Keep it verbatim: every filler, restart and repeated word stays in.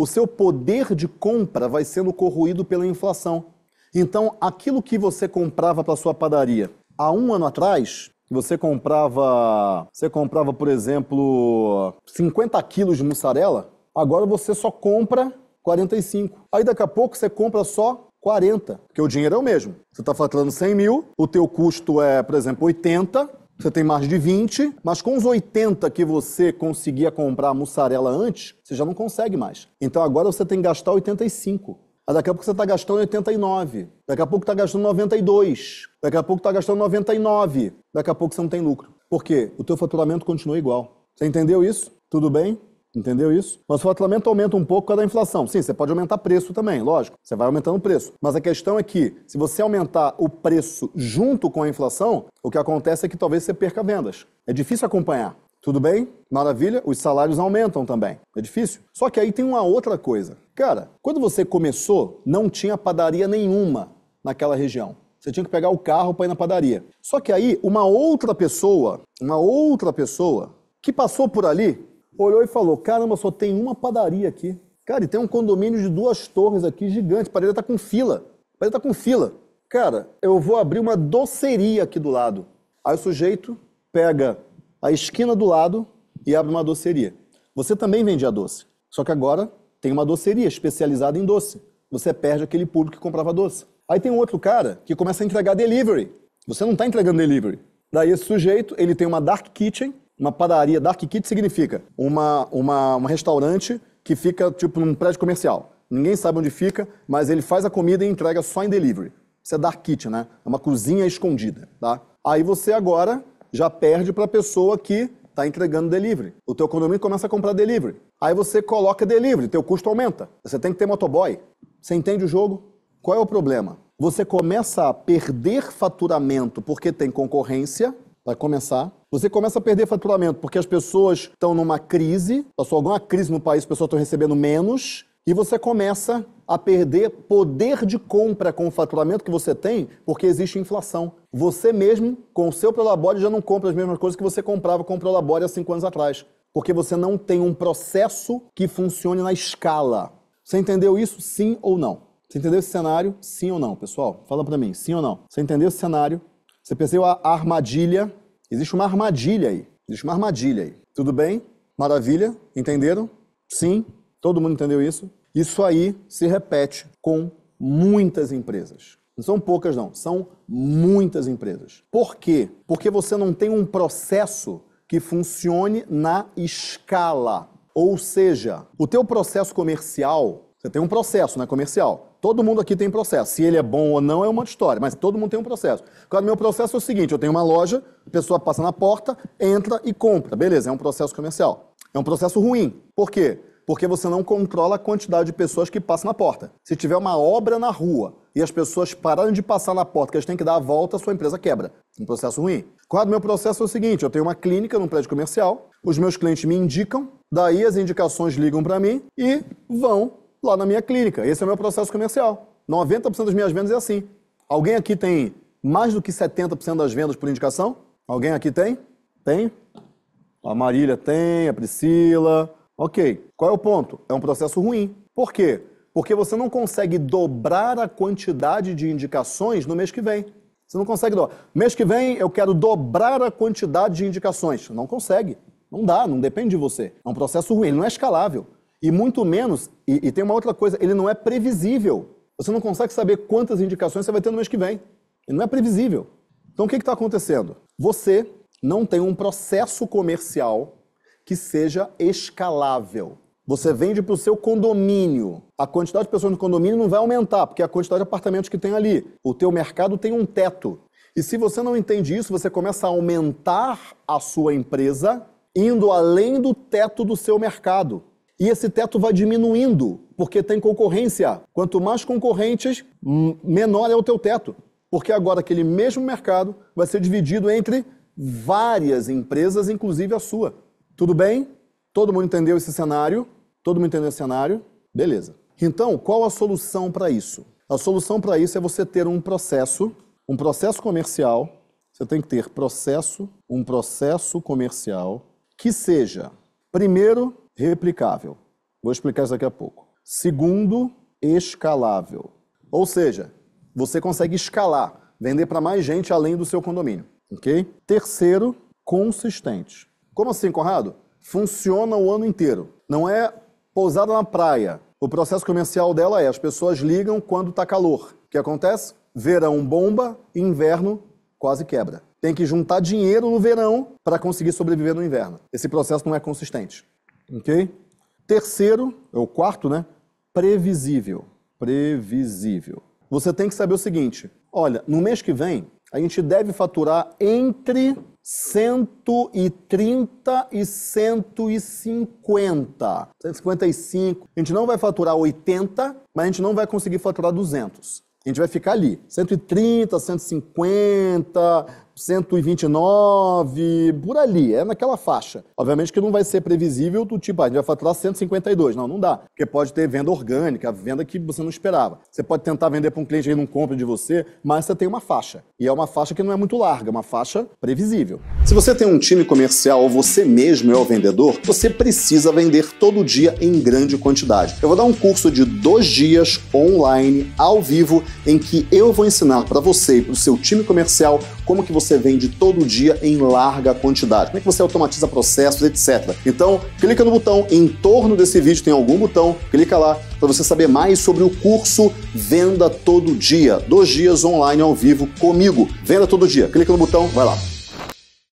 o seu poder de compra vai sendo corroído pela inflação. Então, aquilo que você comprava para a sua padaria há um ano atrás, você comprava, você comprava, por exemplo, cinquenta quilos de mussarela, agora você só compra quarenta e cinco. Aí daqui a pouco você compra só quarenta, porque o dinheiro é o mesmo. Você está faturando cem mil, o teu custo é, por exemplo, oitenta, você tem margem de vinte, mas com os oitenta que você conseguia comprar a mussarela antes, você já não consegue mais. Então agora você tem que gastar oitenta e cinco. Aí daqui a pouco você está gastando oitenta e nove, daqui a pouco está gastando noventa e dois, daqui a pouco está gastando noventa e nove, daqui a pouco você não tem lucro. Por quê? O teu faturamento continua igual. Você entendeu isso? Tudo bem? Entendeu isso? Mas o faturamento aumenta um pouco com a da inflação. Sim, você pode aumentar preço também, lógico. Você vai aumentando o preço. Mas a questão é que, se você aumentar o preço junto com a inflação, o que acontece é que talvez você perca vendas. É difícil acompanhar. Tudo bem? Maravilha. Os salários aumentam também. É difícil. Só que aí tem uma outra coisa. Cara, quando você começou, não tinha padaria nenhuma naquela região. Você tinha que pegar o carro para ir na padaria. Só que aí, uma outra pessoa, uma outra pessoa que passou por ali, olhou e falou, caramba, só tem uma padaria aqui. Cara, e tem um condomínio de duas torres aqui, gigante. A padaria tá com fila. A padaria tá com fila. Cara, eu vou abrir uma doceria aqui do lado. Aí o sujeito pega a esquina do lado e abre uma doceria. Você também vendia doce. Só que agora tem uma doceria especializada em doce. Você perde aquele público que comprava doce. Aí tem um outro cara que começa a entregar delivery. Você não tá entregando delivery. Daí esse sujeito, ele tem uma dark kitchen. Uma padaria, dark kitchen significa uma, uma, um restaurante que fica tipo num prédio comercial. Ninguém sabe onde fica, mas ele faz a comida e entrega só em delivery. Isso é dark kitchen, né? É uma cozinha escondida, tá? Aí você agora já perde para a pessoa que está entregando delivery. O teu condomínio começa a comprar delivery. Aí você coloca delivery, teu custo aumenta. Você tem que ter motoboy. Você entende o jogo? Qual é o problema? Você começa a perder faturamento porque tem concorrência, para começar. Você começa a perder faturamento porque as pessoas estão numa crise, passou alguma crise no país, as pessoas estão recebendo menos, e você começa a perder poder de compra com o faturamento que você tem porque existe inflação. Você mesmo, com o seu prolabore, já não compra as mesmas coisas que você comprava com o prolabore há cinco anos atrás, porque você não tem um processo que funcione na escala. Você entendeu isso, sim ou não? Você entendeu esse cenário, sim ou não, pessoal? Fala pra mim, sim ou não? Você entendeu esse cenário? Você percebeu a armadilha? Existe uma armadilha aí. Existe uma armadilha aí. Tudo bem? Maravilha? Entenderam? Sim? Todo mundo entendeu isso? Isso aí se repete com muitas empresas. Não são poucas, não. São muitas empresas. Por quê? Porque você não tem um processo que funcione na escala. Ou seja, o teu processo comercial... Você tem um processo, né, comercial. Todo mundo aqui tem processo. Se ele é bom ou não é uma história, mas todo mundo tem um processo. Claro, meu processo é o seguinte, eu tenho uma loja, a pessoa passa na porta, entra e compra. Beleza, é um processo comercial. É um processo ruim. Por quê? Porque você não controla a quantidade de pessoas que passam na porta. Se tiver uma obra na rua e as pessoas pararem de passar na porta, que eles têm que dar a volta, a sua empresa quebra. Um processo ruim. Claro, meu processo é o seguinte, eu tenho uma clínica num prédio comercial, os meus clientes me indicam, daí as indicações ligam para mim e vão lá na minha clínica. Esse é o meu processo comercial. noventa por cento das minhas vendas é assim. Alguém aqui tem mais do que setenta por cento das vendas por indicação? Alguém aqui tem? Tem? A Marília tem, a Priscila. Ok. Qual é o ponto? É um processo ruim. Por quê? Porque você não consegue dobrar a quantidade de indicações no mês que vem. Você não consegue dobrar. Mês que vem eu quero dobrar a quantidade de indicações. Não consegue. Não dá, não depende de você. É um processo ruim, ele não é escalável. E muito menos, e, e tem uma outra coisa, ele não é previsível. Você não consegue saber quantas indicações você vai ter no mês que vem. Ele não é previsível. Então o que está acontecendo? Você não tem um processo comercial que seja escalável. Você vende para o seu condomínio. A quantidade de pessoas no condomínio não vai aumentar, porque é a quantidade de apartamentos que tem ali. O teu mercado tem um teto. E se você não entende isso, você começa a aumentar a sua empresa indo além do teto do seu mercado. E esse teto vai diminuindo, porque tem concorrência. Quanto mais concorrentes, menor é o teu teto. Porque agora aquele mesmo mercado vai ser dividido entre várias empresas, inclusive a sua. Tudo bem? Todo mundo entendeu esse cenário? Todo mundo entendeu esse cenário? Beleza. Então, qual a solução para isso? A solução para isso é você ter um processo, um processo comercial. Você tem que ter processo, um processo comercial que seja, primeiro, replicável. Vou explicar isso daqui a pouco. Segundo, escalável. Ou seja, você consegue escalar, vender para mais gente além do seu condomínio. Ok? Terceiro, consistente. Como assim, Conrado? Funciona o ano inteiro. Não é pousada na praia. O processo comercial dela é, as pessoas ligam quando está calor. O que acontece? Verão bomba, inverno quase quebra. Tem que juntar dinheiro no verão para conseguir sobreviver no inverno. Esse processo não é consistente. Ok? Terceiro, é o quarto, né? Previsível. Previsível. Você tem que saber o seguinte. Olha, no mês que vem, a gente deve faturar entre cento e trinta e cento e cinquenta. cento e cinquenta e cinco. A gente não vai faturar oitenta, mas a gente não vai conseguir faturar duzentos. A gente vai ficar ali. cento e trinta, cento e cinquenta, cento e vinte e nove, por ali. É naquela faixa. Obviamente que não vai ser previsível do tipo, ah, a gente vai faturar cento e cinquenta e dois. Não, não dá. Porque pode ter venda orgânica, venda que você não esperava. Você pode tentar vender para um cliente que não compra de você, mas você tem uma faixa. E é uma faixa que não é muito larga, é uma faixa previsível. Se você tem um time comercial ou você mesmo é o vendedor, você precisa vender todo dia em grande quantidade. Eu vou dar um curso de dois dias online, ao vivo, em que eu vou ensinar para você e para o seu time comercial como que você vende todo dia em larga quantidade, como é que você automatiza processos, etcétera. Então, clica no botão, em torno desse vídeo tem algum botão, clica lá para você saber mais sobre o curso Venda Todo Dia, dois dias online ao vivo comigo. Venda Todo Dia, clica no botão, vai lá.